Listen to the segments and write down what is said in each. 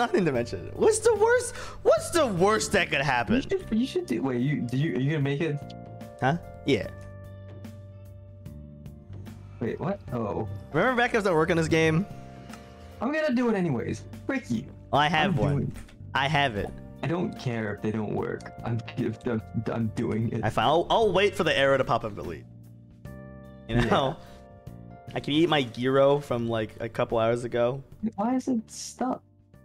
not in dimension. What's the worst? What's the worst that could happen? You should do. Wait, are you gonna make it? Huh? Yeah. Wait, what? Oh. Remember backups that work on this game? I'm gonna do it anyways. Frick you. Well, I have one. I have it. I don't care if they don't work. I'm doing it. I'll wait for the arrow to pop up delete. You know? Yeah. I can eat my gyro from like a couple hours ago. Why is it stuck?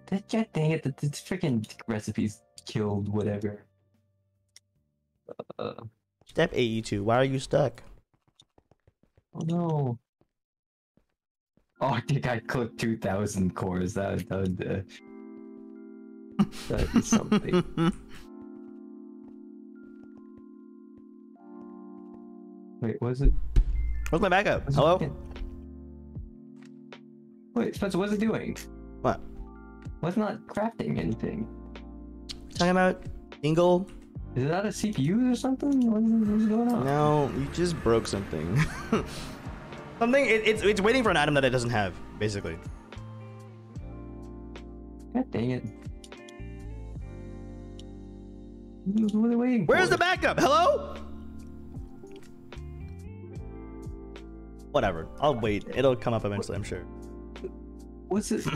God dang it, the freaking recipe's killed, whatever. Step 82, why are you stuck? Oh no. Oh, I think I clicked 2,000 cores. That is something. Wait, what is it? Where's my backup? Hello? Wait, Spencer, what's it doing? What? Well, it's not crafting anything. Talking about Dingle? Is that a CPU or something? What's going on? No, you just broke something. Something, it's waiting for an item that it doesn't have, basically. God dang it. What are they waiting for? Where's the backup? Hello? Whatever. I'll wait. It'll come up eventually, I'm sure. What's this?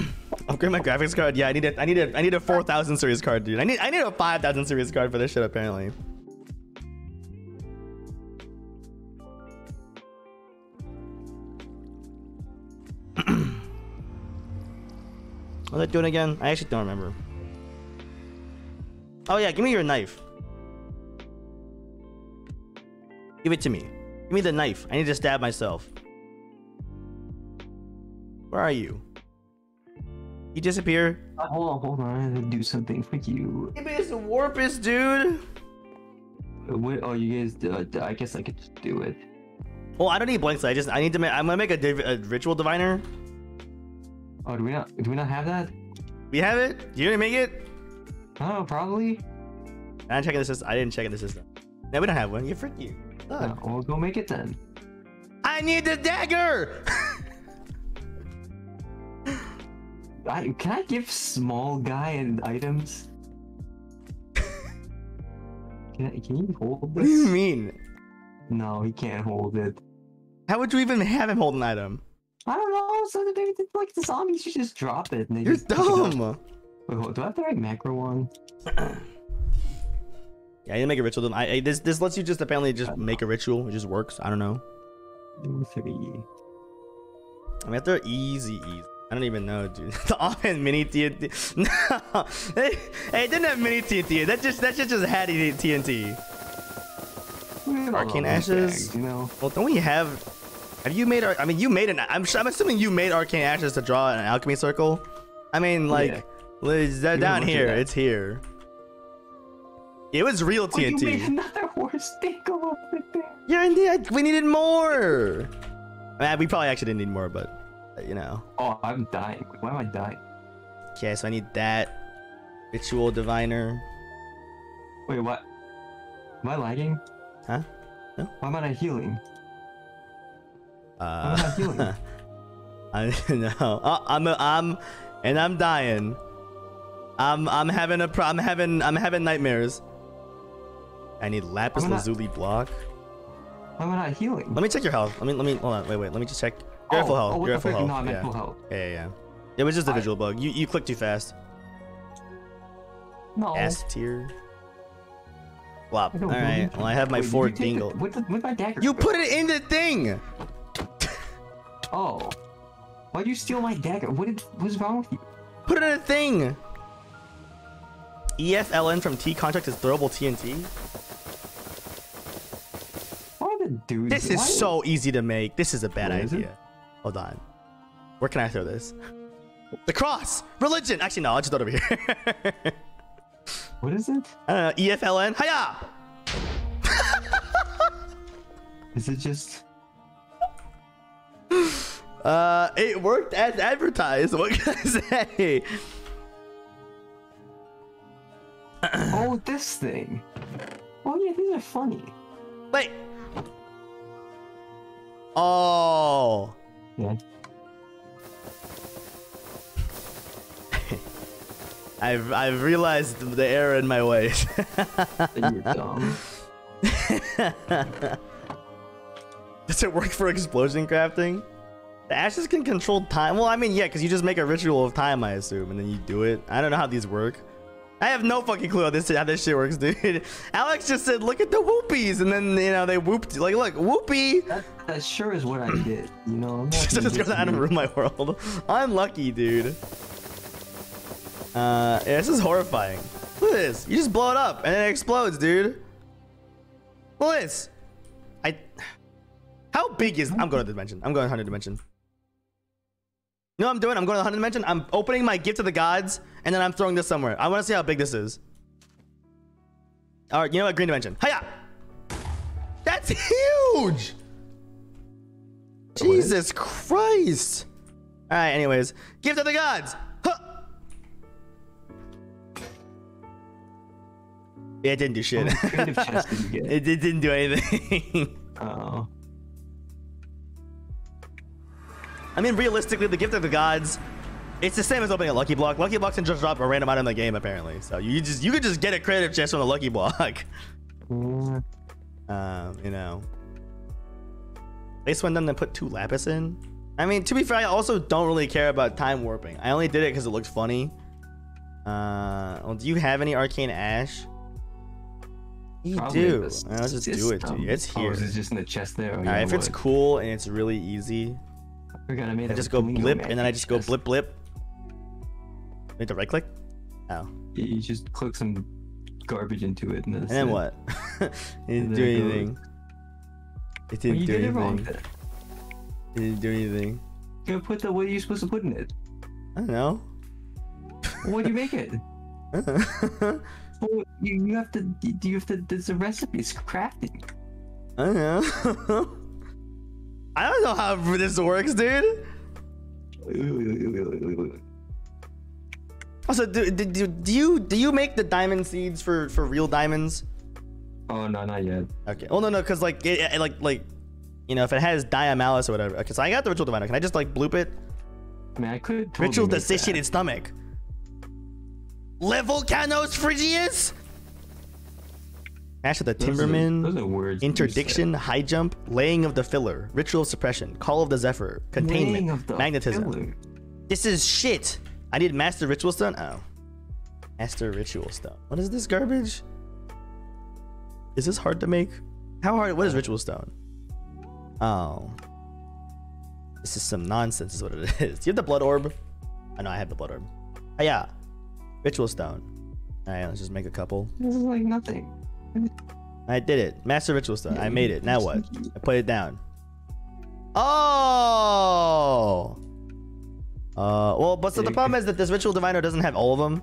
Upgrade my graphics card? Yeah, I need a 4,000 series card, dude. I need a 5,000 series card for this shit, apparently. What's that doing again? I actually don't remember. Oh yeah, give me your knife. Give it to me. Give me the knife. I need to stab myself. Where are you? You disappear? Hold on. I have to do something for you. Give me this warpus, dude. What? Oh, you guys. I guess I could just do it. Well, I don't need blanks. I need to. I'm gonna make a ritual diviner. Oh, do we not have that? We have it. You didn't make it. Oh, probably. I'm checking the system. I didn't check in the system. No, we don't have one. You freak you. No, we'll go make it then. I need the dagger. Can I give small guy and items? Can you hold this? What do you mean? No, he can't hold it. How would you even have him hold an item? I don't know. So they, like the zombies, you just drop it. And they You're dumb. Wait, do I have the right macro on? Yeah, I didn't make a ritual. This lets you just apparently just make a ritual. It just works. I don't know. I mean, they're easy. I don't even know, dude. The offhand mini TNT. No, hey, it didn't have mini TNT. That just had TNT. Arcane ashes. You know. Well, don't we have? Have you made? I mean, you made an. I'm assuming you made arcane ashes to draw an alchemy circle. I mean, like. Yeah. Down here, it's here. It was real TNT. Oh, you made another horse Dingle over there. Yeah, indeed. We needed more. I mean, we probably actually didn't need more, but you know. Oh, I'm dying. Why am I dying? Okay, so I need that ritual diviner. Wait, what? Am I lagging? Huh? No. Why am I not healing? Why am I not healing? I know. I'm dying. I'm having nightmares. I need lapis lazuli block. I'm not healing. Let me check your health. Let me hold on. Wait. Let me just check. Your full health. Your full health. No, I'm at full health. Yeah. It was just a visual bug. You clicked too fast. No. S tier. Wow. All right. Well, I have my four Dingle. With my dagger. You put it in the thing. Oh. Why'd you steal my dagger? What's wrong with you? Put it in a thing. EFLN from T Contract is throwable TNT. This is so easy to make. This is a bad idea. Hold on. Where can I throw this? The cross! Religion! Actually, no, I'll just throw it over here. What is it? I don't know. EFLN. Hiya! Is it just. It worked as advertised. What can I say? Oh, this thing. Oh yeah, these are funny. Wait. Oh. Yeah. I've realized the error in my ways. You're dumb. Does it work for explosion crafting? The ashes can control time. Well, I mean, yeah, because you just make a ritual of time, I assume, and then you do it. I don't know how these work. I have no fucking clue how this shit works, dude. Alex just said, "Look at the whoopies," and then you know they whooped. Like, look, whoopie. That sure is what I did. You know, I'm just gonna out of ruin my world. I'm lucky, dude. Yeah, this is horrifying. Look at this. You just blow it up and it explodes, dude. Look at this. How big is? I'm going to the dimension. I'm going 100 dimension. You know what I'm doing? I'm going to the 100 dimension. I'm opening my gift to the gods, and then I'm throwing this somewhere. I want to see how big this is. All right, you know what? Green dimension. Hiya! That's huge! Jesus Christ! All right, anyways, gift to the gods. Huh. Yeah, it didn't do shit. It didn't do anything. Oh. I mean, realistically, the gift of the gods, it's the same as opening a lucky block. Lucky blocks can just drop a random item in the game, apparently. So you could just get a creative chest from a lucky block. You know, they just went down and put 2 lapis in. I mean, to be fair, I also don't really care about time warping. I only did it because it looked funny. Well, do you have any arcane ash? You probably do. Let's just do it, dude. It's here. Oh, is it just in the chest there? All right, if it's cool and it's really easy. I just go blip, and then I just go blip, blip. I need to right click? Oh. Yeah, you just click some garbage into it. And then what? It didn't do anything. It didn't do anything. It didn't do anything. What are you supposed to put in it? I don't know. What do you make it? You have to, there's a recipe, it's crafting. I don't know. I don't know how this works, dude. Also, do you make the diamond seeds for real diamonds? Oh no, not yet. Okay. Oh no, because like it, like you know, if it has diamalice or whatever. Okay, so I got the ritual diviner. Can I just like bloop it? I mean, I could. Totally ritual desiccated stomach. Level Canos Phrygius. Ash of the Timberman, those are interdiction, high jump, laying of the filler, ritual suppression, call of the zephyr, containment, magnetism. Filler. This is shit. I need master ritual stone. Oh, master ritual stone. What is this garbage? Is this hard to make? How hard? What is ritual stone? Oh, this is some nonsense. Is what it is. Do you have the blood orb? I know I have the blood orb. Oh yeah, ritual stone. All right, let's just make a couple. This is like nothing. I did it. Master ritual stone. I made it. Now what? I put it down. Oh. Well, but so the problem is that this ritual diviner doesn't have all of them.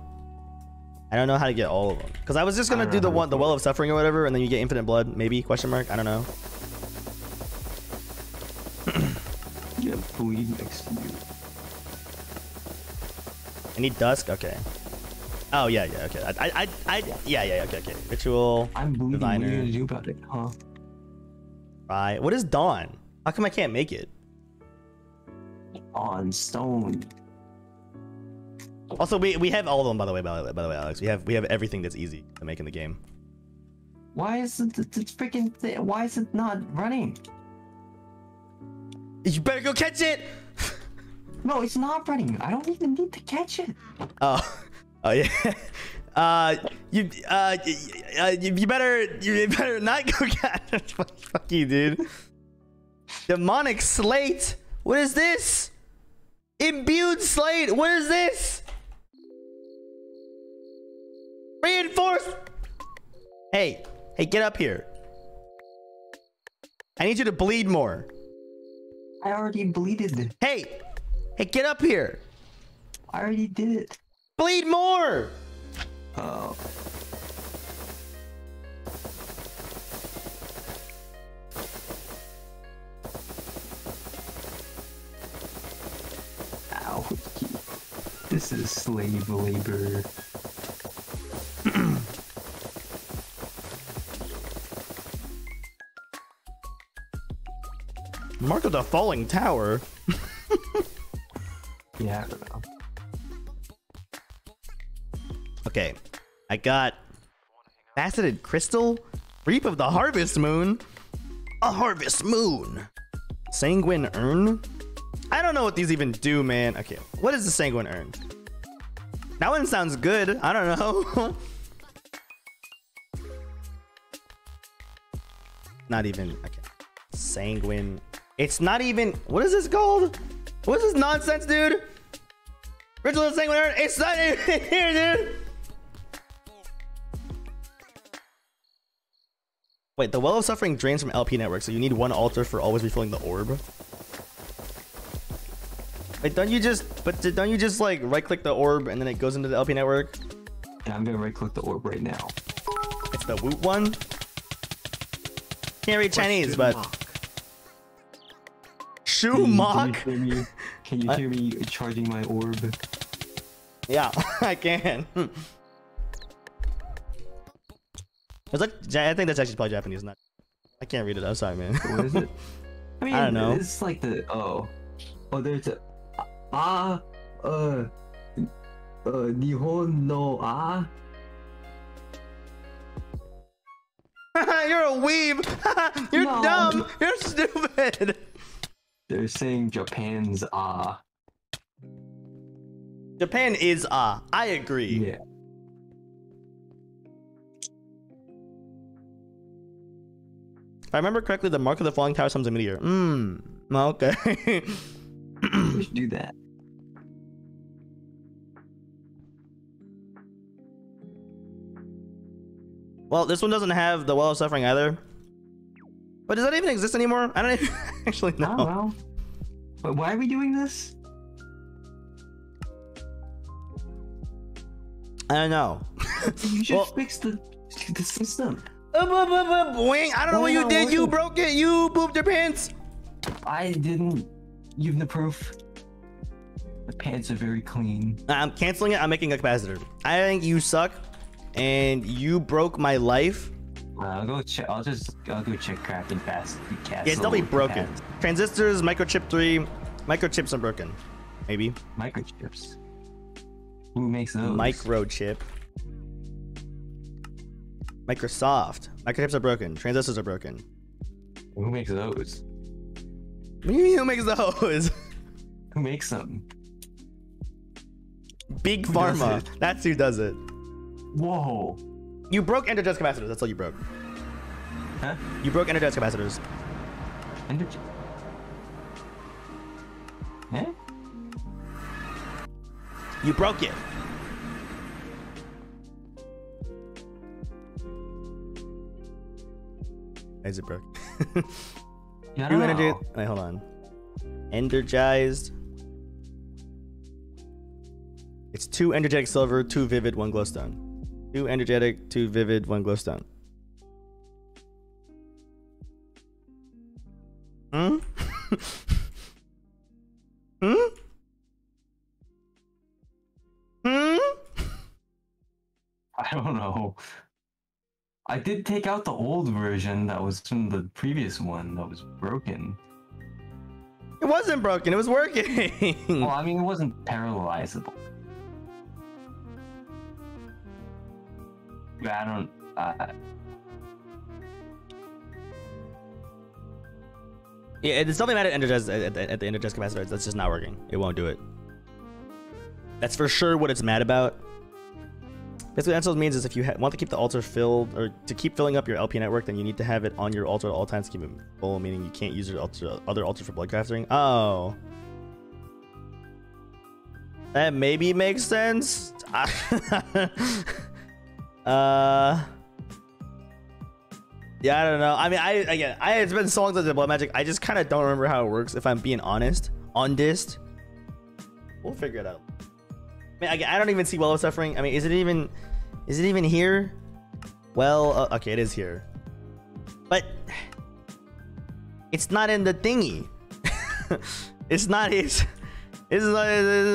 I don't know how to get all of them. Because I was just gonna do the well of suffering or whatever, and then you get infinite blood, maybe? Question mark? I don't know. You have bleed next to you. I need dusk. Okay. Oh yeah, yeah, okay. Okay. Ritual. I'm bleeding. What are you gonna do about it, huh? Right. What is dawn? How come I can't make it? On stone. Also, we have all of them, by the way. By the way, Alex, we have everything that's easy to make in the game. Why isn't it freaking? Why is it not running? You better go catch it. No, it's not running. I don't even need to catch it. Oh. Oh yeah, you better not go catch. Fuck you, dude. Demonic slate. What is this? Imbued slate. What is this? Reinforced. Hey, get up here. I need you to bleed more. I already bleeded. Hey, get up here. I already did it. Bleed more! Oh. Ow. This is slave labor. Mark of the Falling Tower? Yeah, I don't know. Okay, I got faceted crystal, reap of the harvest moon, a harvest moon, sanguine urn. I don't know what these even do, man. Okay, what is the sanguine urn? That one sounds good. I don't know. Not even. Okay, sanguine. It's not even. What is this called? What is this nonsense, dude? Ritual of the sanguine urn. It's not even here, dude. Wait, the Well of Suffering drains from LP network, so you need one altar for always refilling the orb. Wait, don't you just like right-click the orb and then it goes into the LP network? And I'm gonna right-click the orb right now. It's the Woot one. Can't read Chinese, but Shumok. Can you hear me charging my orb? Yeah, I can. I think that's actually probably Japanese. Not. I can't read it. I'm sorry, man. What is it? I mean, I don't know. It's like the there's a. Nihon no ah. You're a weeb. You're dumb. You're stupid. They're saying Japan's ah. Japan is ah. I agree. Yeah. If I remember correctly, the mark of the falling tower summons a meteor. Okay. We should do that. Well, this one doesn't have the Well of Suffering either. But does that even exist anymore? I don't even actually know. I don't know. But why are we doing this? I don't know. You should fix the system. I don't know what you did. You broke it. You pooped your pants. I didn't. You've the proof. The pants are very clean. I'm canceling it. I'm making a capacitor. I think you suck, and you broke my life. I'll go check crafting fast. Yes, they'll be broken. Transistors, microchip 3, microchips are broken. Maybe. Microchips. Who makes those? Microchip. Microsoft. Microchips are broken. Transistors are broken. Who makes those? What do you mean who makes those? Who makes them? Big Pharma. That's who does it. Whoa. You broke energized capacitors. That's all you broke. Huh? You broke energized capacitors. Huh? You broke it. Is it broke? Yeah, you energy. Wait, hold on. Energized. It's 2 energetic silver, 2 vivid, 1 glowstone. 2 energetic, 2 vivid, 1 glowstone. Hmm? Hmm? Hmm? I don't know. I did take out the old version that was from the previous one that was broken. It wasn't broken, it was working. Well, I mean, it wasn't parallelizable. Yeah, I don't... Yeah, it's something about energized at the energized capacitor. That's just not working. It won't do it. That's for sure what it's mad about. Basically, what that means is if you want to keep the altar filled, or to keep filling up your LP network, then you need to have it on your altar at all times to keep it full, meaning you can't use your other altar for blood crafting. Oh. That maybe makes sense. Yeah, I don't know. I mean, again, it's been so long since I did blood magic. I just kind of don't remember how it works, if I'm being honest. We'll figure it out. I mean, I don't even see Well of Suffering. I mean, is it even here? Well, okay, it is here, but it's not in the thingy. It's not his. This is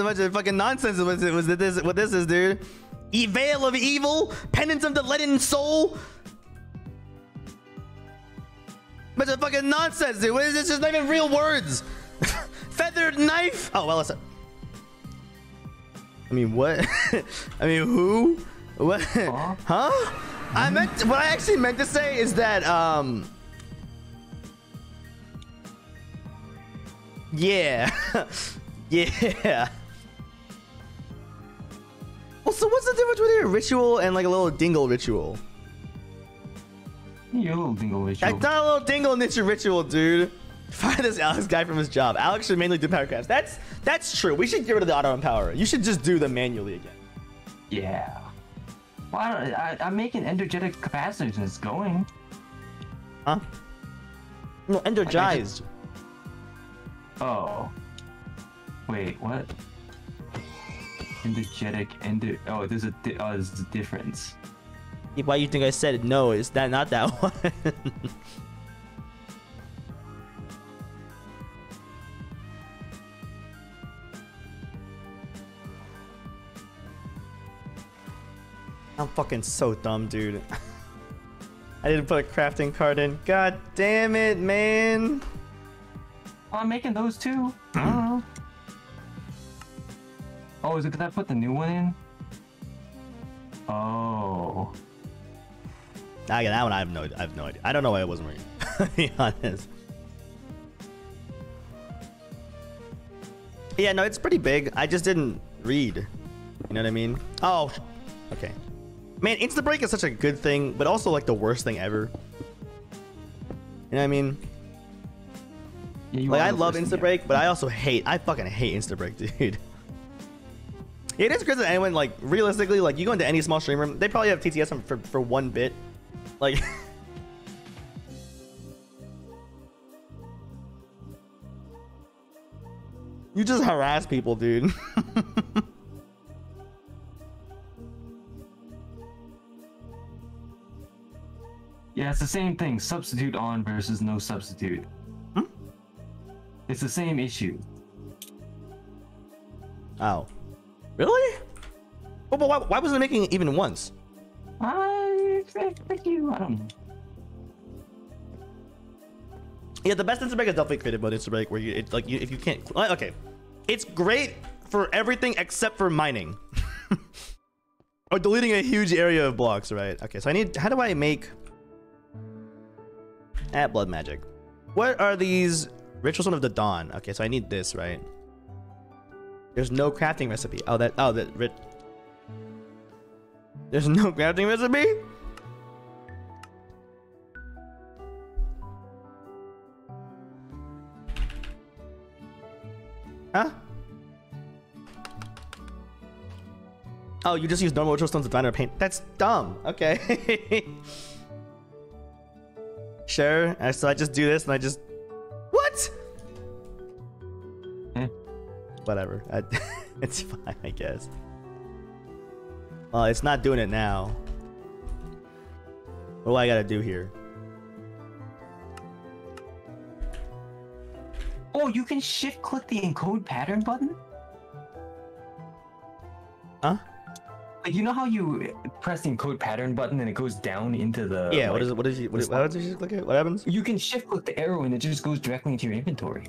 a bunch of fucking nonsense. What this is, dude? Veil of Evil, Penance of the Leaden Soul. Bunch of fucking nonsense, dude. What is this? It's not even real words. Feathered Knife. Oh well, listen. I mean, what? I mean, who? What? Huh? I meant to, what I actually meant to say is that yeah. Yeah. Well, so what's the difference between a ritual and like a little dingle ritual? Your little dingle ritual. That's not a little dingle nature ritual, dude. Fire this Alex guy from his job. Alex should mainly do power crafts. That's true. We should get rid of the auto empower. You should just do them manually again. Yeah. Well, I'm making energetic capacitors and it's going. Huh? No, energized. Oh. Wait, what? Energetic, oh, there's a difference. Why you think I said it? No, it's that not that one. I'm fucking so dumb, dude. I didn't put a crafting card in. God damn it, man. Well, I'm making those too. I don't know. Oh, is it because I put the new one in? Oh. I get that one. I have no idea. I don't know why it wasn't working. To be honest. Yeah, no, it's pretty big. I just didn't read. You know what I mean? Oh, okay. Man, instant break is such a good thing, but also like the worst thing ever. You know what I mean? Yeah, you like I love instant break, but I also hate. I fucking hate instant break, dude. Yeah, it is crazy that anyone, like, realistically, like, you go into any small stream room, they probably have TTS for one bit. Like... you just harass people, dude. Yeah, it's the same thing. Substitute on versus no substitute. Hmm? It's the same issue. Oh. Really? Oh, but why wasn't it making it even once? I don't know. Yeah, the best instant break is definitely created by instant break, where you it's like you, if you can't. Okay, it's great for everything except for mining or deleting a huge area of blocks, right? Okay, so I need. How do I make blood magic? What are these rituals of the dawn? Okay, so I need this, right? There's no crafting recipe. There's no crafting recipe? Huh? Oh, you just use normal ritual stones to bind or paint. That's dumb. Okay. Sure. So I just do this and I just... What? Whatever, it's fine, I guess. Well, it's not doing it now. What do I gotta do here? Oh, you can shift click the encode pattern button? Huh? Like, you know how you press the encode pattern button and it goes down into the... Yeah, like, what happens? You can shift click the arrow and it just goes directly into your inventory.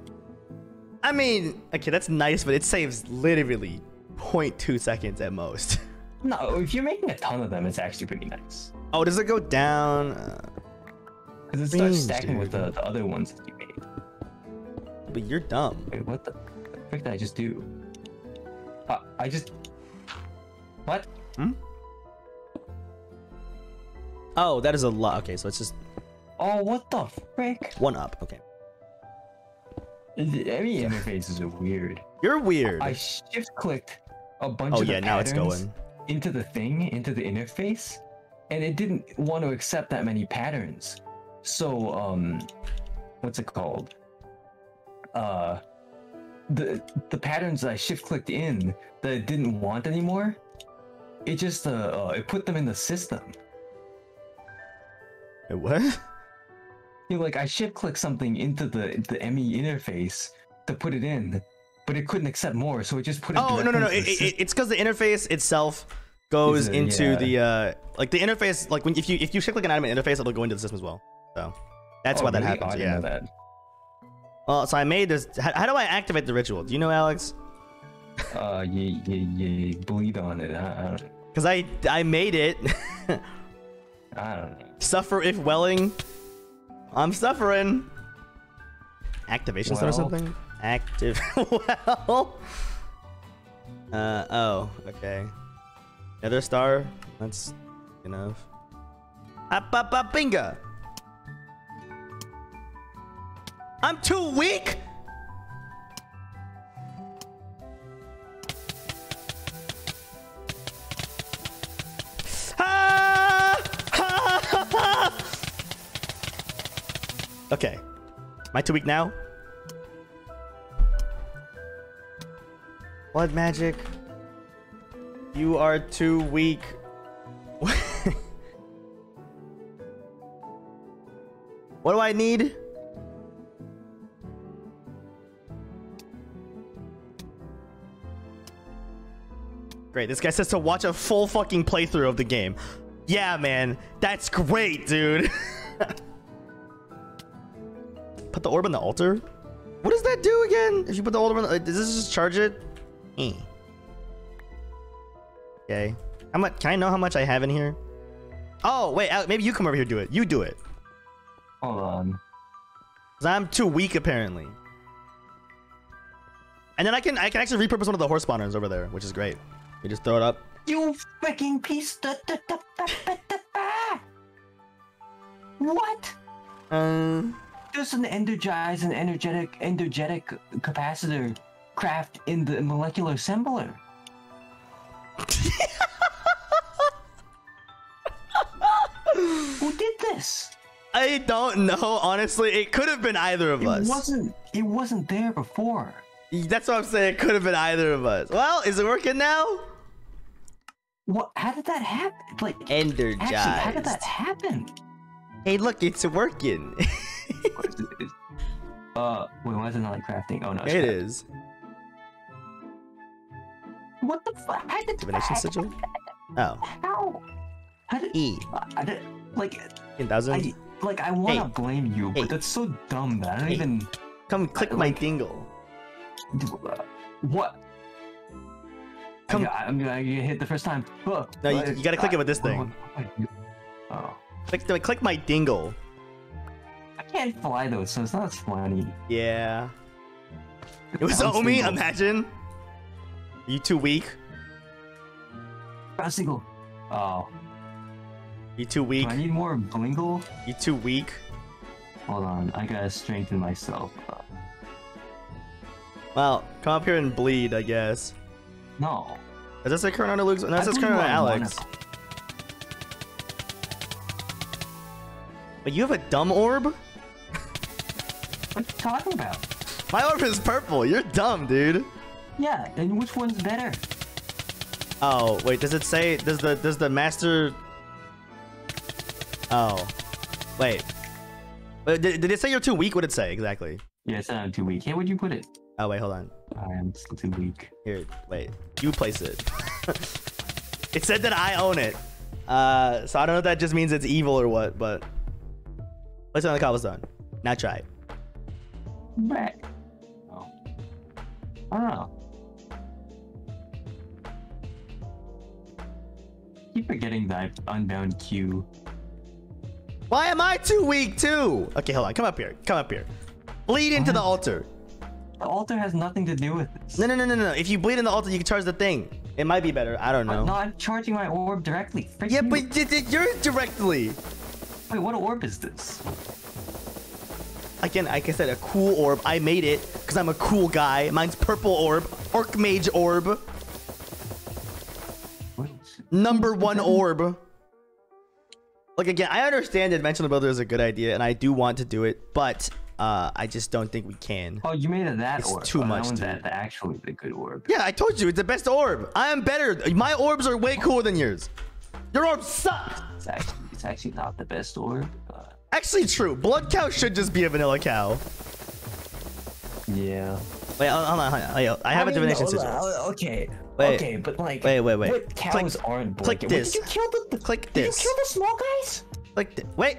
I mean, okay, that's nice, but it saves literally 0.2 seconds at most. No, if you're making a ton of them, it's actually pretty nice. Oh, does it go down? Because it starts stacking with the other ones that you made. But you're dumb. Wait, what the frick did I just do? I just... What? Hmm? Oh, that is a lot. Okay, so it's just... Oh, what the frick? One up, okay. Any interfaces are weird. You're weird. I shift clicked a bunch of now it's going into the thing, into the interface, and it didn't want to accept that many patterns. So what's it called? The patterns that I shift clicked in that it didn't want anymore, it just it put them in the system. It what? Like I shift click something into the ME interface to put it in, but it couldn't accept more, so it just put it. Oh no! It's because the interface itself goes into the like the interface. Like when if you shift click an item in interface, it'll go into the system as well. So that's why that happens. Yeah. That. Well, so I made this. How do I activate the ritual? Do you know, Alex? You bleed on it. I don't know. Because I made it. I don't know. Suffer if welling. I'm suffering. Activation well. Or something? Active. Well. Oh, okay. Another star? That's enough. Up, up, up, bingo! I'm too weak? Okay. Am I too weak now? Blood magic. You are too weak. What do I need? Great, this guy says to watch a full fucking playthrough of the game. Yeah, man. That's great, dude. Put the orb on the altar? What does that do again? If you put the orb on the altar, does this just charge it? Eh. Okay. How much? Can I know how much I have in here? Oh, wait. Maybe you come over here and do it. You do it. Hold on. Cause I'm too weak apparently. And then I can actually repurpose one of the horse spawners over there, which is great. We just throw it up. You freaking piece da, da, da, da, da, da, da. What? There's an energized and energetic capacitor craft in the molecular assembler. Who did this? I don't know, honestly. It could have been either of us. It wasn't there before. That's what I'm saying. It could have been either of us. Well, is it working now? What? How did that happen? Like, energized. Actually, how did that happen? Hey, look, it's working. Wait, why is it not like crafting? Oh no, it's it crafting. Is. What the fuck? How did divination sigil? Oh. How did E? I did like. 10,000. Like, I want to blame you, but that's so dumb that I don't even... Come click my dingle. What? Come. I'm gonna get hit the first time. No, you gotta click it with this thing. Oh. Click my dingle. I can't fly though, so it's not funny. Yeah. It was Omi, imagine. Are you too weak? Ground single. Oh. You too weak. Do I need more blingle? You too weak. Hold on, I gotta strengthen myself. Well, come up here and bleed, I guess. No. Is this a current under Luke's? No, that's a current under Alex. But you have a dumb orb? What are you talking about? My orb is purple. You're dumb, dude. Yeah, and which one's better? Oh, wait, does it say does the master? Oh, wait. Did it say you're too weak? What did it say exactly? Yeah, it said I'm too weak. Hey, where'd you put it? Oh, wait, hold on. I am still too weak. Here, wait. You place it. It said that I own it. So I don't know if that just means it's evil or what, but... Place it on the cobblestone. Now try it. But... Oh. I don't know. Keep forgetting that unbound Q. Why am I too weak too? Okay, hold on. Come up here. Come up here. Bleed into the altar. The altar has nothing to do with this. No, no, no, no, no. If you bleed in the altar, you can charge the thing. It might be better. I don't know. No, I'm charging my orb directly. Freak yeah, you. But you're directly. Wait, what orb is this? Again, like I said, a cool orb. I made it because I'm a cool guy. Mine's purple orb. Orcmage orb. What? Number 1 orb. Look, again, I understand that Dimensional Builder is a good idea, and I do want to do it, but I just don't think we can. Oh, you made it that it's orb. Too oh, much. That one's actually the good orb. Yeah, I told you, it's the best orb. I am better. My orbs are way cooler than yours. Your orbs suck. It's actually not the best orb. But... Actually, true. Blood cow should just be a vanilla cow. Yeah. Wait, hold on, hold on. Wait, I have a divination sigil. Okay. Wait, okay, but like, wait. What cows aren't blood? Click this. Did you kill the? Click this. Did you kill the small guys? Click this. Wait.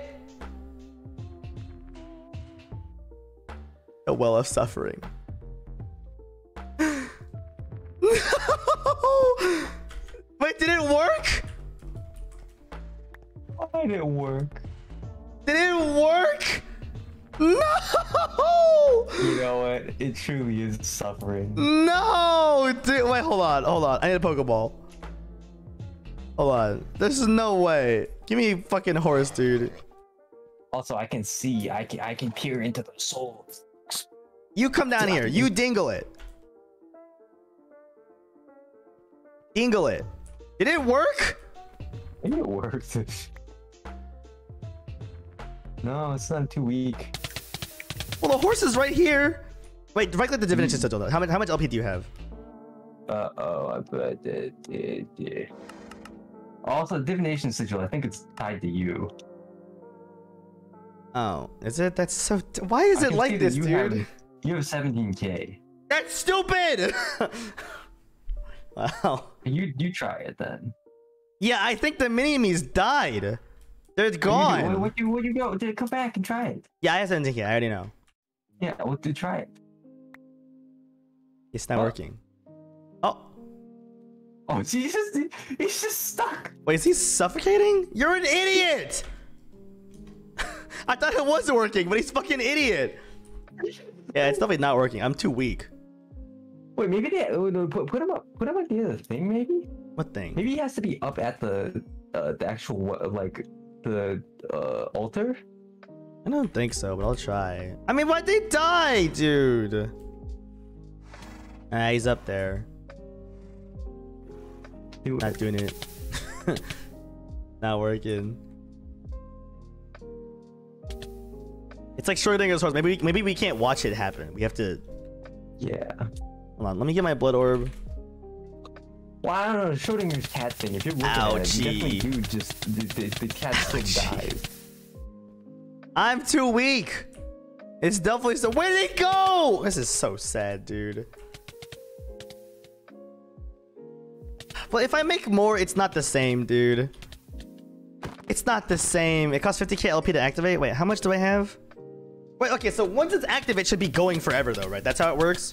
A well of suffering. No. Wait, did it work? Why did it work? Did it work? No! You know what? It truly is suffering. No! Dude, wait, hold on. Hold on. I need a Pokeball. Hold on. This is no way. Give me a fucking horse, dude. Also, I can see. I can peer into the souls. You come down here. You dingle it. Dingle it. Did it work? I think it worked. No, it's not too weak. Well, the horse is right here. Wait, directly the divinity system. How much LP do you have? I put it. Also, divination sigil. I think it's tied to you. Oh, is it? That's so. Why is it like this, dude? You have 17K. That's stupid. Wow. You try it then. Yeah, I think the mini-me's died. They're gone. Where'd you go? Come back and try it. Yeah, I have 17K. I already know. Yeah, well, dude, try it. It's not working. Oh. Oh, he's just stuck. Wait, is he suffocating? You're an idiot! I thought it was working, but he's fucking idiot. Yeah, it's definitely not working. I'm too weak. Wait, maybe they put him up the other thing, maybe? What thing? Maybe he has to be up at the actual, like, the altar? I don't think so, but I'll try. I mean, why'd they die, dude? Ah, he's up there. Dude. Not doing it. Not working. It's like Schrodinger's horse. Maybe we can't watch it happen. We have to. Yeah. Hold on. Let me get my blood orb. Well, I don't know. Schrodinger's cat thing. If you're looking at it, you definitely do just the cat still dies. I'm too weak. It's definitely so. Where did it go? This is so sad, dude. But if I make more, it's not the same, dude. It's not the same. It costs 50k LP to activate. Wait, how much do I have? Wait, okay, so once it's active, it should be going forever, though, right? That's how it works,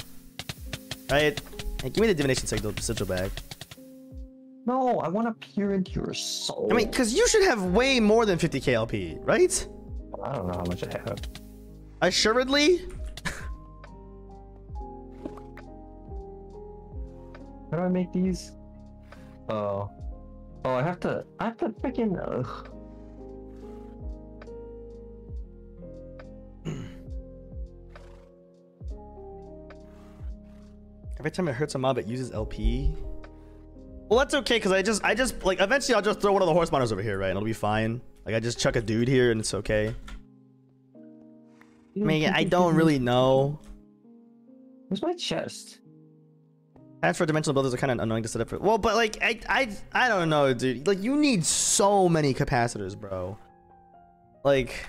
right? Hey, give me the divination sigil back. No, I want to peer into your soul. I mean, because you should have way more than 50k LP, right? I don't know how much I have. Assuredly? How do I make these? Oh. Oh, I have to freaking. Every time it hurts a mob, it uses LP. Well, that's okay, cause I just like eventually I'll just throw one of the horse monitors over here, right? And it'll be fine. Like I just chuck a dude here, and it's okay. I mean, I don't really know. Where's my chest? As for dimensional builders are kind of annoying to set up for. Well, but like I don't know, dude. Like you need so many capacitors, bro. Like,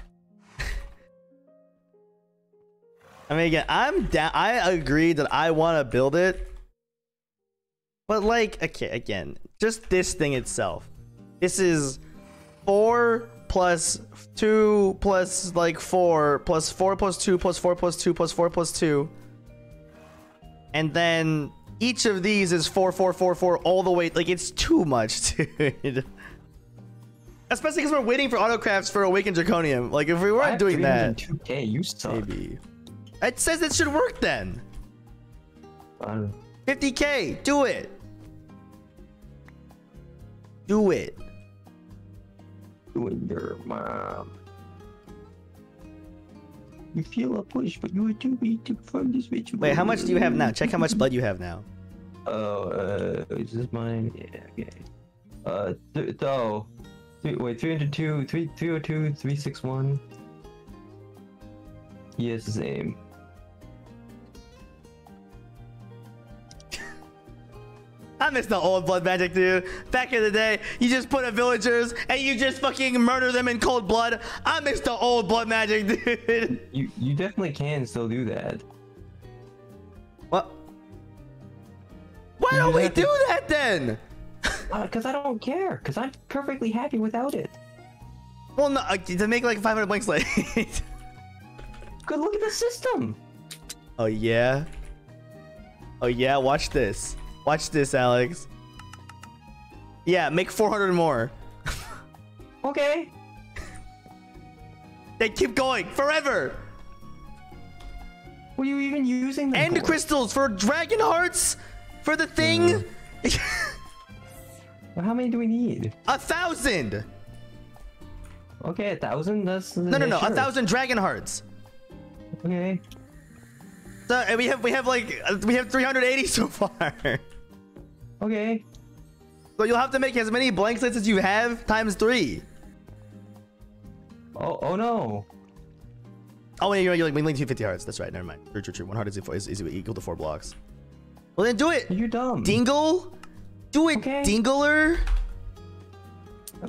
I mean, again, I'm down. I agree that I want to build it, but like, okay, again, just this thing itself. This is 4 + 2 + 4 + 4 + 2 + 4 + 2 + 4 + 2, and then. Each of these is 4, 4, 4, 4 all the way. Like it's too much, dude. Especially because we're waiting for autocrafts for Awakened Draconium. Like if we weren't doing that, 2K, you suck. Maybe. It says it should work then. 50K, do it. Do it. Do it, your mom. You feel a push, but you are too weak to perform this ritual. Wait, how much do you have now? Check how much blood you have now. Oh, is this mine? Yeah, okay. Wait, 302, 302, 361. Yes, the same. I miss the old blood magic, dude. Back in the day, you just put up villagers and you just fucking murder them in cold blood. I miss the old blood magic, dude. You definitely can still do that. What? Why don't we do that then? Because I don't care. Because I'm perfectly happy without it. Well, no, to make like 500 blanks late. Good look at the system. Oh, yeah. Oh, yeah. Watch this. Watch this, Alex. Yeah, make 400 more. Okay. They keep going forever. What are you even using them for? End crystals for dragon hearts for the thing. Well, how many do we need? 1,000. Okay, 1,000. That's no. Sure. 1,000 dragon hearts. Okay. So and we have 380 so far. Okay. So you'll have to make as many blank slates as you have ×3. Oh no. Oh wait, you're like link 250 hearts. That's right. Never mind. True. 100 is equal to 4 blocks. Well then do it. You're dumb. Dingle. Do it, okay. Dingler.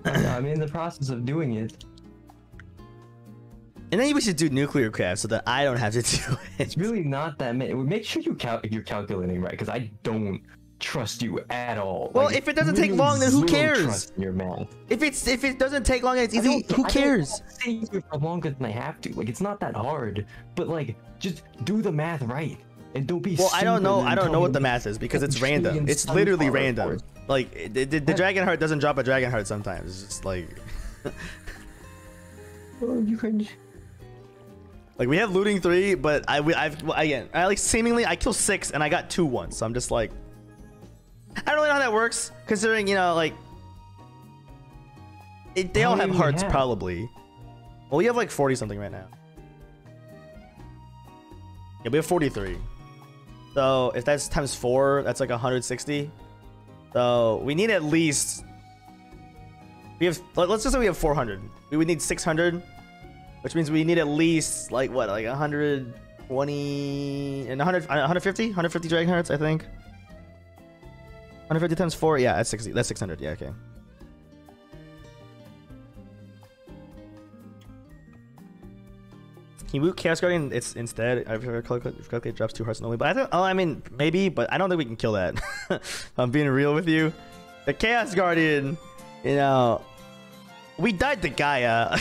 I'm in the process of doing it. And then we should do nuclear craft so that I don't have to do it. It's really not that many. Make sure you you're calculating right, because I don't trust you at all. Well, like, if it doesn't take long, then who cares? Trust in your math. If it doesn't take long, and it's easy. Who cares? I don't stay here for longer than I have to. Like, it's not that hard. But like, just do the math right. And don't be I don't know what the math is because it's random. It's literally random. Like the dragon heart doesn't drop a dragon heart sometimes. It's just like oh, you cringe. Like we have looting 3, but I like seemingly I killed 6 and I got 2 once. So I'm just like I don't really know how that works considering, you know, like they all have hearts probably. Well, we have like 40 something right now. Yeah, we have 43. So if that's ×4, that's like 160. So we need at least let's just say we have 400. We would need 600, which means we need at least like what, like 120 and 150 dragon hearts, I think. 150 ×4, yeah, that's 60. That's 600. Yeah, okay. Can you loot Chaos Guardian? It's instead. I've heard calculate drops 2 hearts only, but I think. Oh, I mean, maybe, but I don't think we can kill that. I'm being real with you. The Chaos Guardian, you know, we died to Gaia.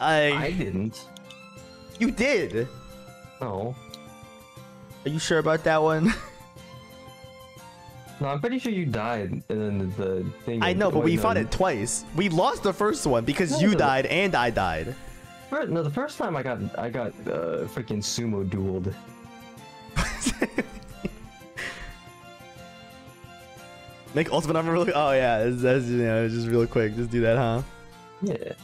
I didn't. You did. No. Are you sure about that one? No, I'm pretty sure you died, and then the thing. I know, but we fought it twice. We lost the first one because you died and I died. No, the first time I got freaking sumo dueled. Make ultimate armor really. Oh yeah, that's you know, just real quick. Just do that, huh? Yeah.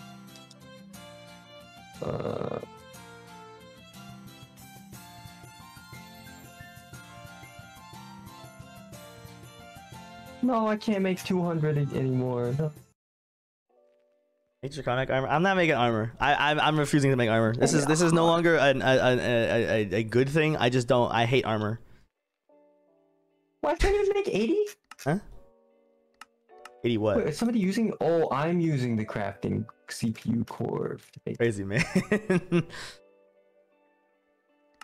No, I can't make 200 anymore. No. Make draconic armor. I'm not making armor. I'm refusing to make armor. This is no longer a good thing. I just don't. I hate armor. Why can't you make 80? Huh? 80 what? Wait, is somebody using? Oh, I'm using the crafting CPU core. Crazy man.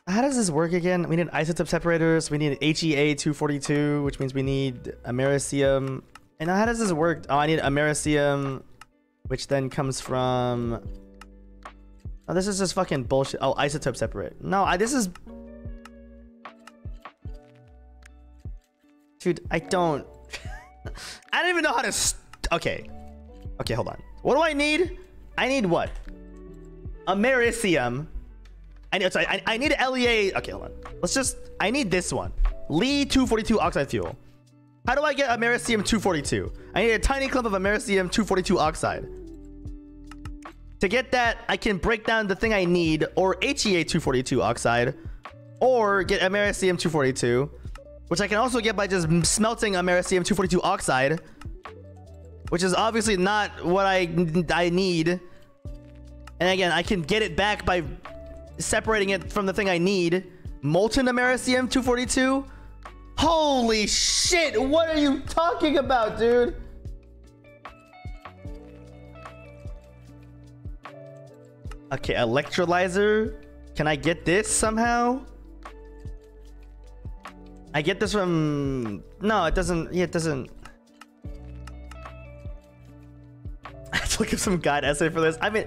How does this work again? We need isotope separators. We need HEA 242, which means we need americium. And how does this work? Oh, I need americium. Which then comes from... Oh, this is just fucking bullshit. Oh, isotope separate. No, this is... Dude, I don't... I don't even know how to... Okay. Okay, hold on. What do I need? I need what? Americium. I need LEA... Okay, hold on. Let's just... I need this one. Li 242 oxide fuel. How do I get americium 242? I need a tiny clump of americium 242 oxide. To get that, I can break down the thing I need, or HEA 242 oxide, or get americium 242, which I can also get by just smelting americium 242 oxide, which is obviously not what I need. And again, I can get it back by separating it from the thing I need. Molten americium 242. Holy shit, what are you talking about, dude? Okay, electrolyzer. Can I get this somehow? I get this from... No, it doesn't... Yeah, it doesn't... I have to look up some guide essay for this. I mean,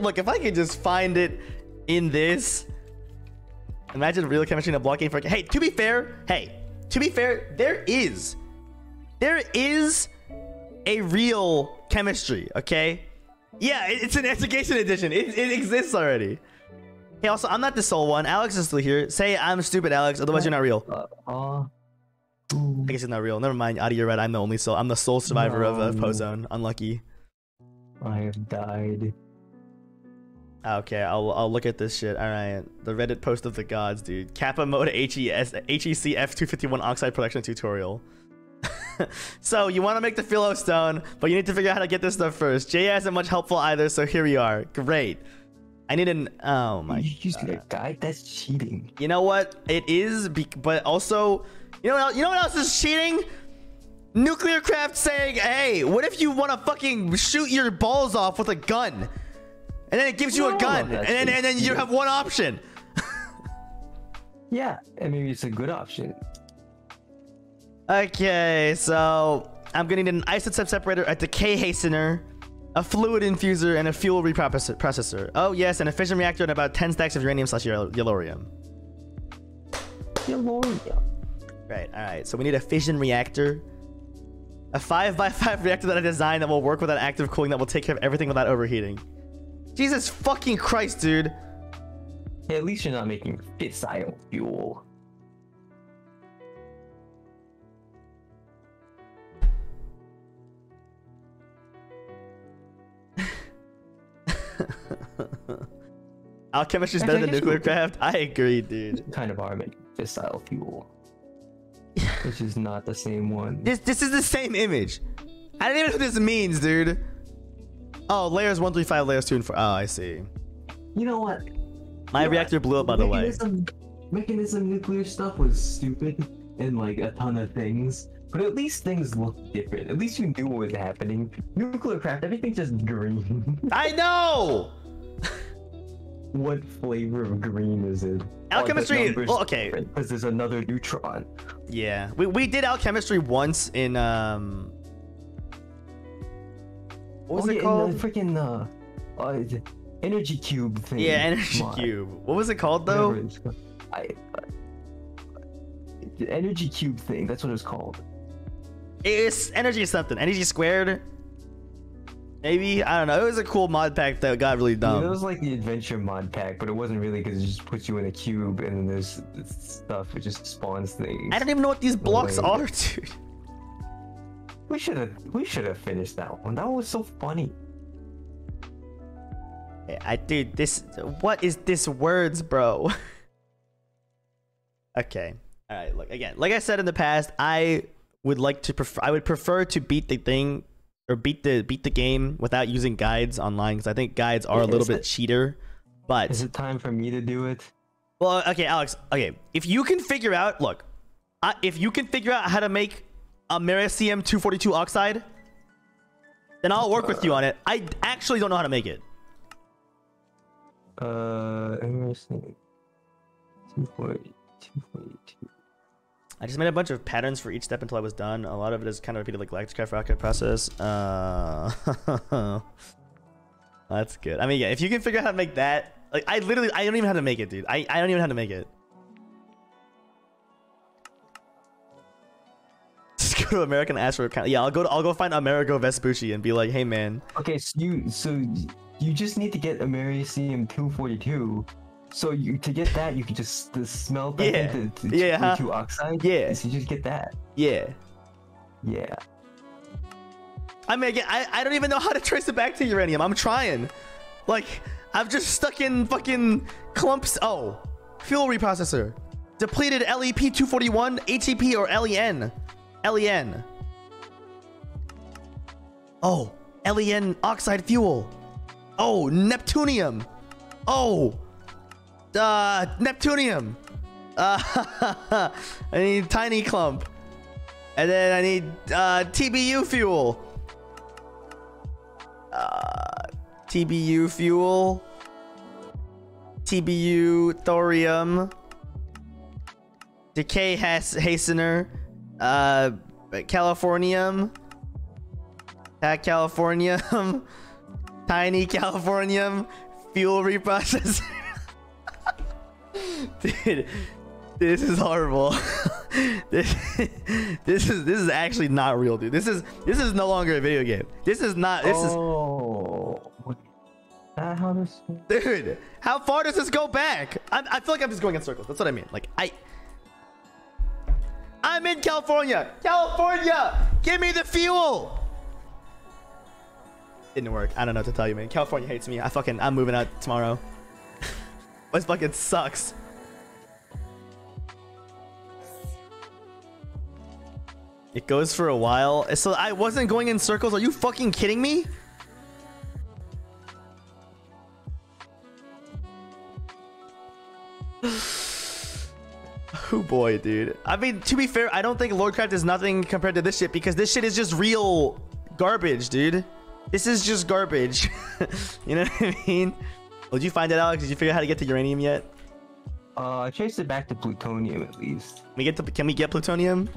look, if I could just find it in this... Imagine real chemistry in a blockade for... Hey, to be fair... Hey! To be fair, there is a real chemistry, okay? Yeah, it's an education edition. It exists already. Hey, also, I'm not the sole one. Alex is still here. Say I'm stupid, Alex. Otherwise, you're not real. I guess it's not real. Never mind. Adi, you're right. I'm the sole survivor of Pozone. Unlucky. I have died. Okay, I'll look at this shit. All right, the Reddit post of the gods, dude. Kappa mode HECF 251 oxide production tutorial. So you want to make the Philostone, but you need to figure out how to get this stuff first. Jay isn't much helpful either, so here we are. Great. I need an. Oh my. You used a guide? That's cheating. You know what? It is, but also, you know what else is cheating? Nuclear Craft saying, "Hey, what if you want to fucking shoot your balls off with a gun?" And then it gives you a gun, and then you have one option. Yeah, and maybe it's a good option. Okay, so I'm gonna need an isotope separator, a decay hastener, a fluid infuser, and a fuel reprocessor. Oh yes, and a fission reactor and about 10 stacks of uranium/yellorium. Yellorium. Right. All right. So we need a fission reactor, a 5x5 reactor that I designed that will work without active cooling, that will take care of everything without overheating. Jesus fucking Christ, dude. Yeah, at least you're not making fissile fuel. Alchemistry's better than nuclear craft. I agree, dude. Kind of are making fissile fuel. Which is not the same one. This is the same image. I don't even know what this means, dude. Oh, layers 1, 3, 5, layers 2 and 4. Oh, I see. You know what? My reactor blew up, by the way. Mechanism nuclear stuff was stupid in like a ton of things, but at least things looked different. At least you knew what was happening. Nuclear craft, everything's just green. I know. What flavor of green is it? Alchemistry. Well, okay, because there's another neutron. Yeah, we did alchemistry once in what was it called? Freaking energy cube thing. Yeah, energy cube. What was it called though? The energy cube thing. That's what it was called. It's energy something. Energy squared. Maybe, I don't know. It was a cool mod pack that got really dumb. Yeah, it was like the adventure mod pack, but it wasn't really, because it just puts you in a cube and then there's stuff. It just spawns things. I don't even know what these blocks are, dude. We should have finished that one. That was so funny. Dude, what is this words, bro? Okay. All right. Look, again, like I said in the past, I would prefer to beat the thing, or beat the game without using guides online, because I think guides are a little bit cheater. But is it time for me to do it? Well, okay, Alex. Okay, if you can figure out, look, if you can figure out how to make a Americium 242 oxide, then I'll work with you on it. I actually don't know how to make it. Americium 242. I just made a bunch of patterns for each step until I was done. A lot of it is kind of repeated, like Galacticraft rocket process. That's good. I mean, yeah, if you can figure out how to make that, like, I don't even know how to make it, dude. I don't even know how to make it. Just go to America and ask for account. Yeah, I'll go find Amerigo Vespucci and be like, hey man. Okay, so you just need to get Americium 242. So to get that, you can just smell that into two oxide. Yeah. So you just get that. Yeah. Yeah. I mean, again, I don't even know how to trace it back to uranium. I'm trying. Like, I've just stuck in fucking clumps. Oh, fuel reprocessor. Depleted LEP 241, ATP or LEN. LEN. Oh, LEN oxide fuel. Oh, Neptunium. Oh. Neptunium. I need tiny clump, and then I need TBU fuel. TBU fuel. TBU thorium. Decay hastener. Californium. Californium. Tiny Californium. Fuel reprocessor. Dude, this is horrible. this is actually not real, dude. This is no longer a video game. This is not. This is. How does... Dude, how far does this go back? I feel like I'm just going in circles. That's what I mean. Like I'm in California. California, give me the fuel. Didn't work. I don't know what to tell you, man. California hates me. I'm moving out tomorrow. This fucking sucks. It goes for a while. So I wasn't going in circles. Are you fucking kidding me? Oh boy, dude. I mean, to be fair, I don't think Lordcraft is nothing compared to this shit, because this shit is just real garbage, dude. This is just garbage. You know what I mean? Well, did you find that, Alex? Did you figure out how to get to uranium yet? I chased it back to plutonium, at least. Can we get plutonium?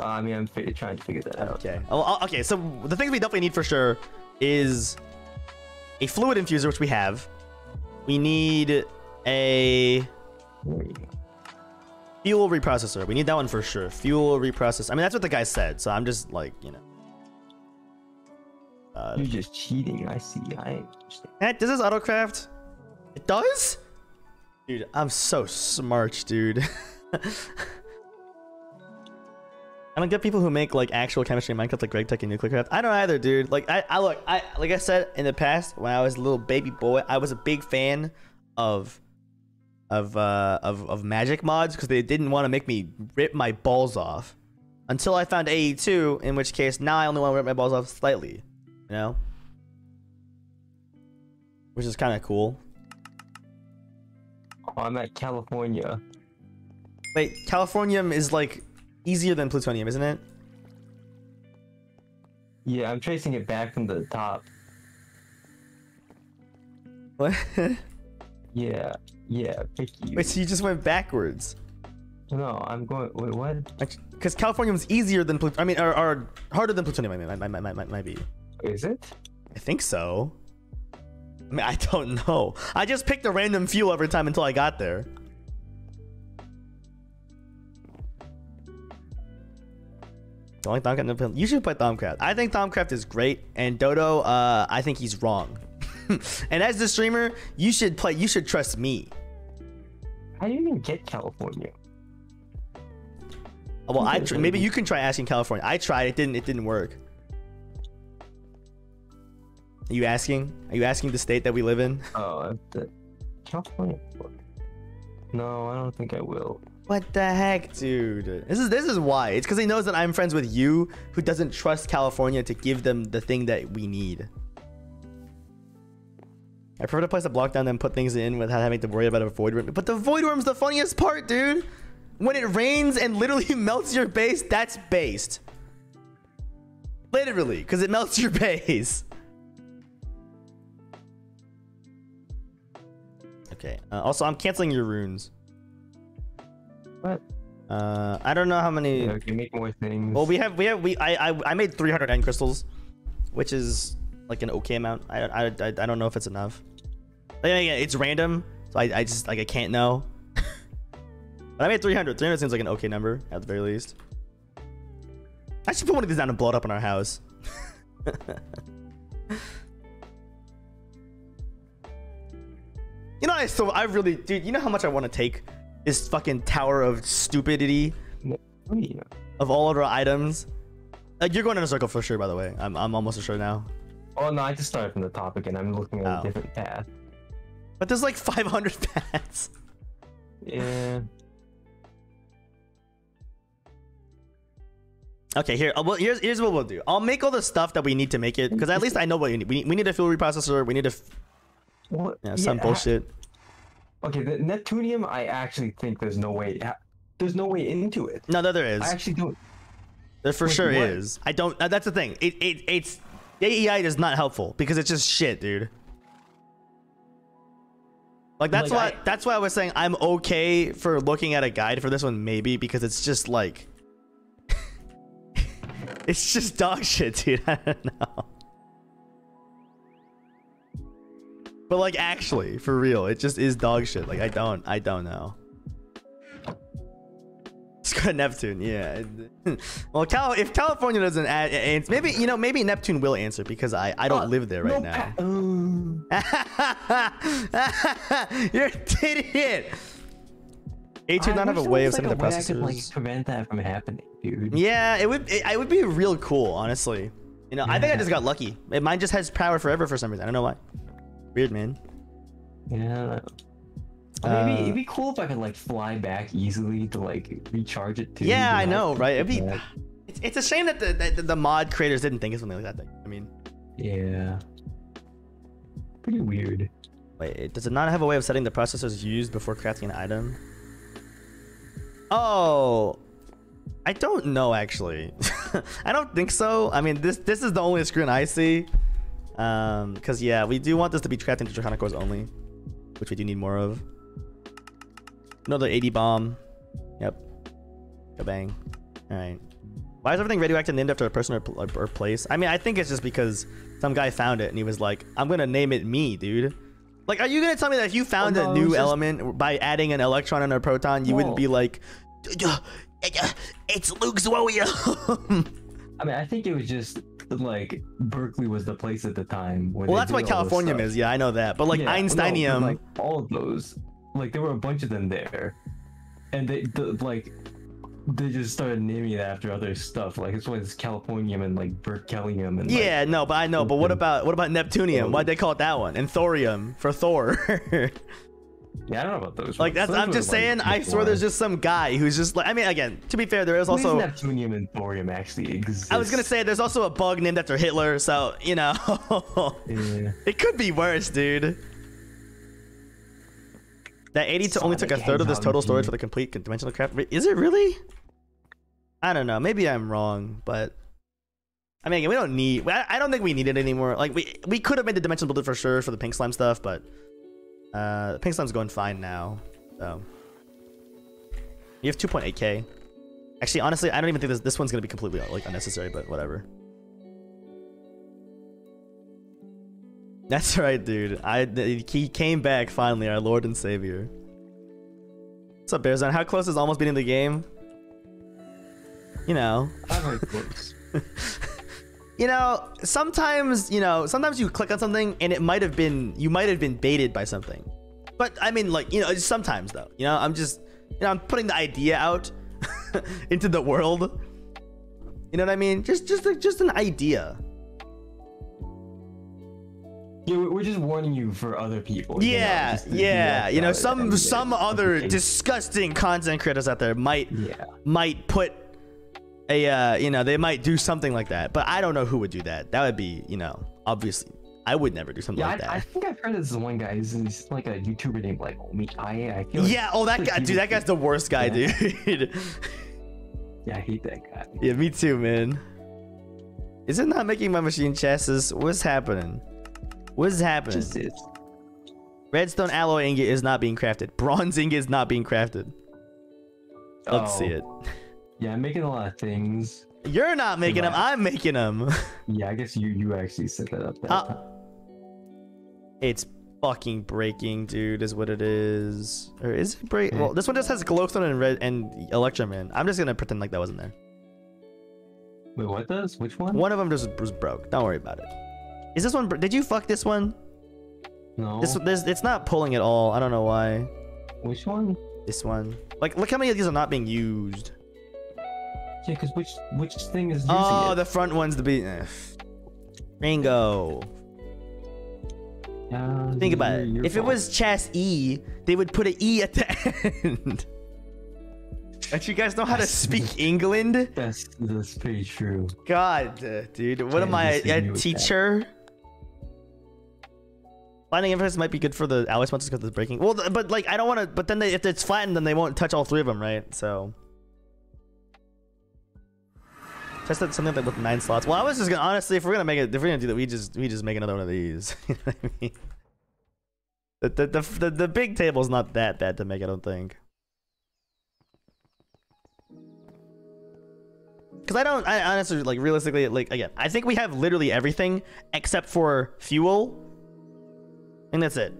I mean, I'm trying to figure that out. Okay. Oh, okay, so the things we definitely need for sure is a fluid infuser, which we have. We need a fuel reprocessor. We need that one for sure. Fuel reprocessor. I mean, that's what the guy said, so I'm just like, you know. You're just cheating. I see. I understand. Does this autocraft? It does? Dude, I'm so smart, dude. I don't get people who make like actual chemistry in Minecraft, like Greg Tech and NuclearCraft. I don't either, dude. Like I like I said in the past, when I was a little baby boy, I was a big fan of magic mods, because they didn't want to make me rip my balls off, until I found AE2, in which case now I only want to rip my balls off slightly, you know, which is kind of cool. Oh, I'm at California. Wait, Californium is like easier than plutonium, isn't it? Yeah, I'm tracing it back from the top. What? Yeah, yeah, pick you. Wait, so you just went backwards? No, I'm going. Wait, what? Because Californium's easier than plutonium. I mean, or harder than plutonium. I mean, might be. Is it? I think so. I mean, I don't know. I just picked a random fuel every time until I got there. Don't like Thumbcraft. You should play Thumbcraft. I think Thumbcraft is great, and Dodo, I think he's wrong. And as the streamer, you should play. You should trust me. How do you even get California? Well, maybe you can try asking California. I tried. It didn't work. Are you asking? Are you asking the state that we live in? Oh, California. No, I don't think I will. What the heck, dude? This is why. It's because he knows that I'm friends with you, who doesn't trust California to give them the thing that we need. I prefer to place a block down than put things in without having to worry about a void worm. But the void worm's the funniest part, dude. When it rains and literally melts your base, that's based. Literally, because it melts your base. Okay. Also, I'm canceling your runes. What? I don't know how many. Yeah, can make more things. Well, I made 300 end crystals, which is like an okay amount. I don't know if it's enough. Like, yeah, it's random, so I just like I can't know. But I made 300. 300 seems like an okay number at the very least. I should put one of these down and blow it up in our house. You know, I really, dude. You know how much I want to take this fucking tower of stupidity of all of our items. Like, you're going in a circle for sure. By the way, I'm almost sure now. Oh no, I just started from the top again. I'm looking at a different path. But there's like 500 paths. Yeah. Okay, here. Well, here's what we'll do. I'll make all the stuff that we need to make it, because at least I know what we need. We need a fuel reprocessor. We need a some bullshit. Okay, the Neptunium. I actually think there's no way. There's no way into it. No, there is. I actually don't. There for sure is. I don't. That's the thing. It's. AEI is not helpful because it's just shit, dude. Like that's why I was saying I'm okay for looking at a guide for this one, maybe, because it's just like it's just dog shit, dude. I don't know. But like actually, for real, it just is dog shit. Like I don't know. Let's go to Neptune. Yeah. Well, if California doesn't answer, maybe, you know, maybe Neptune will answer because I don't live there right now. You're an idiot. A2 does not have a way of sending the processors. I could, like, prevent that from happening, dude. Yeah, it would be real cool, honestly. You know, yeah. I think I just got lucky. Mine just has power forever for some reason. I don't know why. Weird, man. Yeah. Maybe it'd be cool if I could like fly back easily to like recharge it too. Yeah, I know, right? It'd be. It's a shame that the mod creators didn't think of something like that. I mean. Yeah. Pretty weird. Wait, does it not have a way of setting the processors used before crafting an item? Oh, I don't know actually. I don't think so. I mean, this is the only screen I see. Because yeah, we do want this to be trapped into Draconic cores only, which we do need more of. Another 80 bomb. Yep. Go bang. All right. Why is everything radioactive named after a person or place? I mean, I think it's just because some guy found it and he was like, "I'm gonna name it me, dude." Like, are you gonna tell me that if you found a new element by adding an electron and a proton, you wouldn't be like, "It's Luxwoium." I mean, I think it was just like Berkeley was the place at the time. Well, that's what Californium is. Yeah, I know that. But like Einsteinium, like all of those, like there were a bunch of them there, and they just started naming it after other stuff. Like it's why it's Californium and like Berkelium and yeah, like, no, but I know. But what about Neptunium? Why'd they call it that one? And Thorium for Thor. Yeah, I don't know about those. Like that's, I'm just saying. I swear, there's just some guy who's just like. I mean, again, to be fair, there is also Neptunium and thorium actually exist. I was gonna say there's also a bug named after Hitler, so you know, yeah. It could be worse, dude. That 80 only took a third of this total storage for the complete dimensional craft. Is it really? I don't know. Maybe I'm wrong, but I mean, again, we don't need. I don't think we need it anymore. Like we could have made the dimensional builder for sure for the pink slime stuff, but. Pink slime's going fine now. So you have 2.8k. Actually, honestly, I don't even think this one's gonna be completely like unnecessary, but whatever. That's right, dude. He came back finally, our Lord and Savior. What's up, Bearzon? How close is almost beating the game? You know. I'm very close. You know, sometimes you click on something and it might have been, you might have been baited by something. But I mean, like, you know, sometimes though, you know, I'm just, you know, I'm putting the idea out into the world. You know what I mean? Just an idea. Yeah, we're just warning you for other people. Yeah, you know, you know, some other disgusting content creators out there might put. You know, they might do something like that, but I don't know who would do that. That would be, you know, obviously, I would never do something like that. I think I've heard this one guy. He's like a YouTuber named like Omikaye. I feel like yeah, oh that guy, dude. That guy's the worst guy, dude. Yeah, I hate that guy. Yeah, me too, man. Is it not making my machine chassis? What's happening? What's happening? Just is. Redstone alloy ingot is not being crafted. Bronze ingot is not being crafted. Let's see it. Yeah, I'm making a lot of things. You're not making them. I'm making them. Yeah, I guess you actually set that up. That time. It's fucking breaking, dude, is what it is. Or is it break? Well, this one just has glowstone and red and electrum in. I'm just gonna pretend like that wasn't there. Wait, what does? Which one? One of them just was broke. Don't worry about it. Is this one? Did you fuck this one? No. This it's not pulling at all. I don't know why. Which one? This one. Like, look how many of these are not being used. Yeah, because which thing is using it? The front one's the beat. Ringo. Think about it. If it was Chas E, they would put an E at the end. Don't you guys know how to speak England? That's pretty true. God, dude. What am I, a teacher? Flattening inference might be good for the alloy sponsors because it's breaking. Well, but like, I don't want to, but then if it's flattened, then they won't touch all three of them, right? So. Tested something like with 9 slots. Well, I was just gonna honestly, if we're gonna do that, we just make another one of these. You know what I mean? The big table's not that bad to make, I don't think. Cause I honestly, like, realistically, like, again, I think we have literally everything except for fuel, and that's it.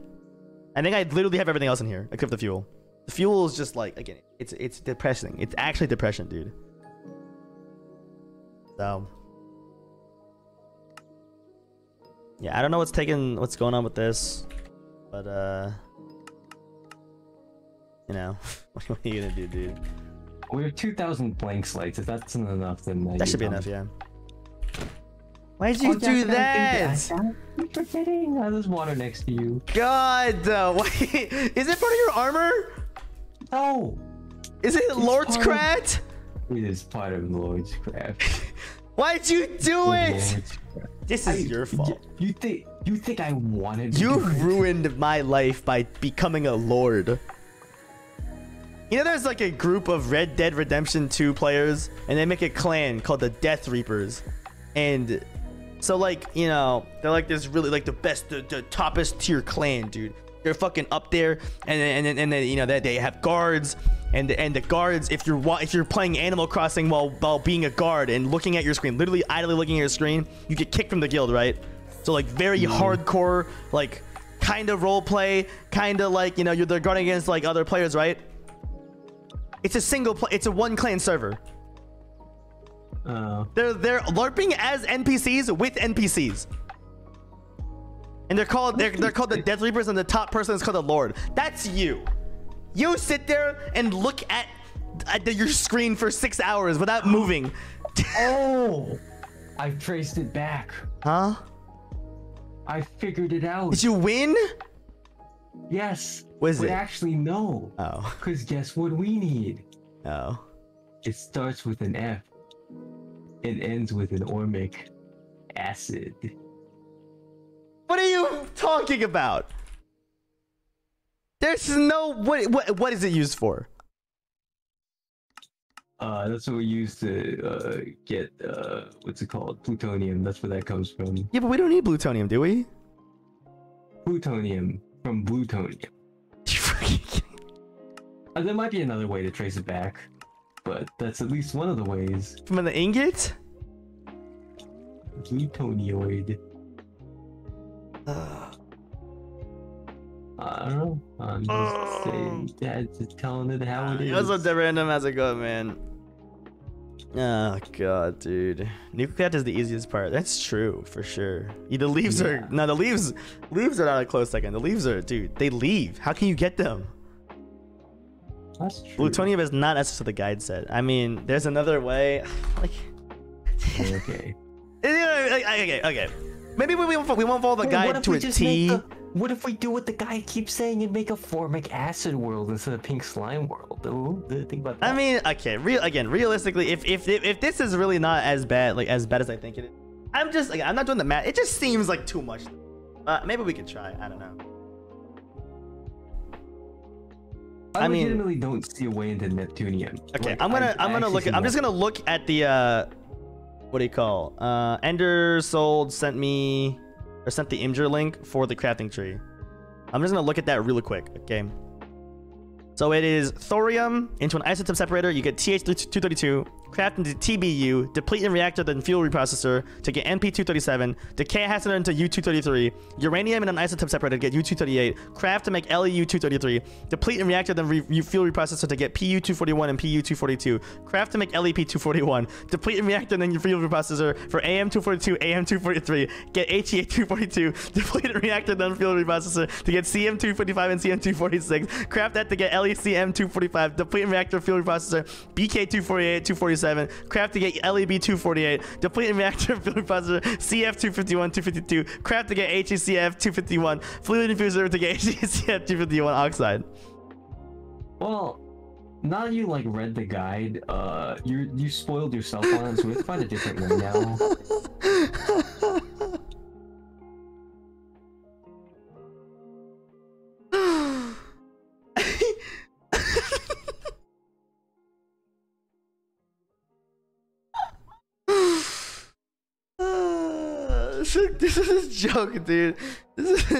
I think I literally have everything else in here except the fuel. The fuel is just like, again, it's depressing. It's actually depression, dude. So yeah, I don't know what's going on with this, but you know, what are you gonna do, dude? We have 2,000 blank slates. If that's not enough, then that should be enough, yeah. Why did you do that? I'm forgetting. Oh, there's water next to you. God, why is it part of your armor? No. Is it Lord's Craft? It is part of Lord's Craft. Why'd you do it? This is your fault. You think I wanted to? You ruined my life by becoming a lord. You know, there's like a group of Red Dead Redemption 2 players, and they make a clan called the Death Reapers, and so like, you know, they're like this really like the best, the toppest tier clan, dude. They're fucking up there, and then you know that they have guards, and the guards, if you're playing Animal Crossing while being a guard and looking at your screen, literally idly looking at your screen, you get kicked from the guild, right? So like very hardcore, like kind of role play, kind of like, you know, they're guarding against like other players, right? It's a single play. It's a one clan server. They're LARPing as NPCs with NPCs. And they're called the Death Reapers, and the top person is called the Lord. That's you. You sit there and look at your screen for 6 hours without moving. Oh, I've traced it back. Huh? I figured it out. Did you win? Yes. Was it? Actually, no. Oh. Because guess what we need? Oh. It starts with an F. It ends with an ormic acid. What are you talking about? There's no what is it used for? That's what we use to get what's it called? Plutonium. That's where that comes from. Yeah, but we don't need plutonium, do we? Plutonium from plutonium. There might be another way to trace it back, but that's at least one of the ways. From the ingot? Plutonioid. I don't know. I'm just saying, just telling it how it is. What's up, Random? How's it going, man? Oh god, dude. Nucleat is the easiest part. That's true for sure. The leaves are no. The leaves are not a close second. The leaves are, dude. They leave. How can you get them? That's true. Plutonium is not as to the guide set. I mean, there's another way. Like, okay. Okay. Maybe we won't follow the guide to a T. What if we do what the guy keeps saying and make a formic acid world instead of pink slime world? Think about that. I mean, okay, realistically, if this is really not as bad, like as bad as I think it is, I'm just like, I'm not doing the math. It just seems like too much. Maybe we could try. I don't know. I mean, legitimately don't see a way into Neptunium. Okay, like, I'm gonna look. I'm just gonna look at the what do you call? Ender Sold sent the Imgur link for the crafting tree. I'm just gonna look at that real quick. Okay. So it is thorium into an isotope separator. You get Th232, craft into TBU, deplete in reactor then fuel reprocessor to get MP237, decay hazard into U233, uranium in an isotope separator to get U238, craft to make LEU233, deplete in reactor then fuel reprocessor to get PU241 and PU242, craft to make LEP241, deplete in reactor then fuel reprocessor for AM242, AM243, get HEA242, deplete in reactor then fuel reprocessor to get CM255 and CM246, craft that to get LECM245, deplete in reactor fuel reprocessor, BK248, 247, craft to get LEB248, deplete in reactor fuel reprocessor, CF251, 252, craft to get HECF251, fluid infuser to get HECF251 oxide. Well, now that you like read the guide, you spoiled yourself on it, so we have to find a different one now. This is a joke, dude. This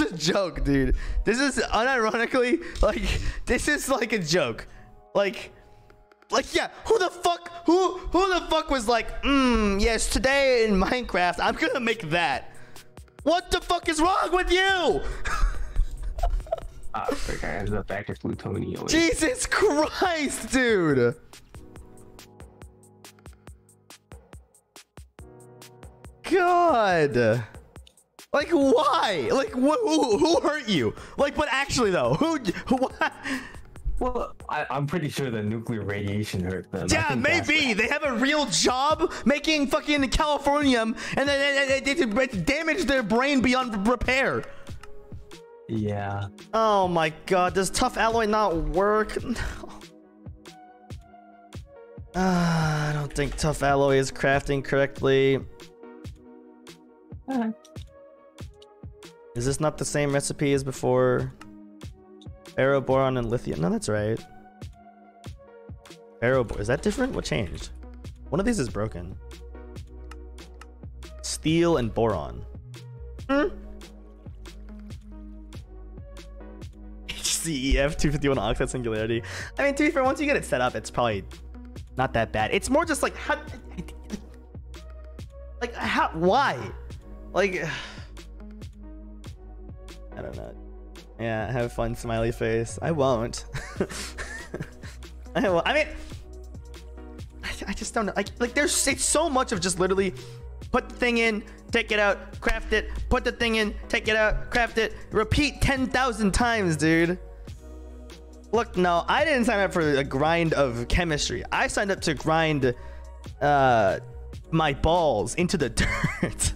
is a joke, dude. This is unironically like, this is like a joke. Like yeah, who the fuck was like, yes, today in Minecraft I'm gonna make that. What the fuck is wrong with you? I forgot I ended up back at Plutonium. Jesus Christ, dude! God! Like, why? Like, who hurt you? Like, but actually, though, what? Well, I'm pretty sure the nuclear radiation hurt them. Yeah, maybe. They have a real job making fucking californium, and they damage their brain beyond repair. Yeah. Oh my God. Does tough alloy not work? No. I don't think tough alloy is crafting correctly. Is this not the same recipe as before? Ferroboron and lithium. No, that's right. Ferroboron. Is that different? What changed? One of these is broken. Steel and boron. HCEF 251 octet singularity. I mean, to be fair, once you get it set up, it's probably not that bad. It's more just like, how, why? Like, I don't know. Yeah, have fun, smiley face. I won't. I mean, I just don't know. Like there's it's so much of just literally put the thing in, take it out, craft it, put the thing in, take it out, craft it, repeat 10,000 times, dude. Look, no, I didn't sign up for a grind of chemistry. I signed up to grind my balls into the dirt.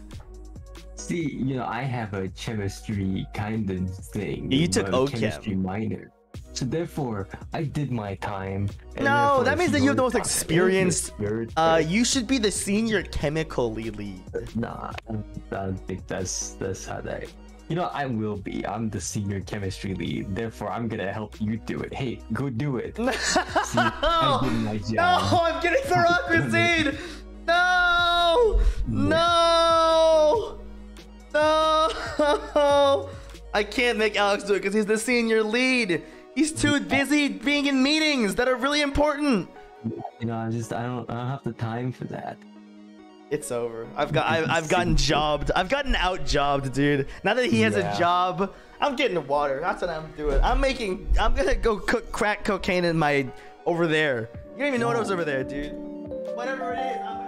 See, you know, I have a chemistry kind of thing. You took O-Chem. Chemistry minor. So therefore, I did my time. No, that means that you're the most experienced. You should be the senior chemical lead. Nah, I don't think that's how that. You know, I will be. I'm the senior chemistry lead. Therefore, I'm going to help you do it. Hey, go do it. No, see, I'm getting bureaucracy. No, no. No, I can't make Alex do it because he's the senior lead. He's too busy being in meetings that are really important. You know, I don't have the time for that. It's over. I've gotten jobbed. I've gotten out jobbed, dude. Now that he has a job, I'm getting water. That's what I'm doing. I'm gonna go cook crack cocaine in my over there. You don't even know what was over there, dude. Whatever it is.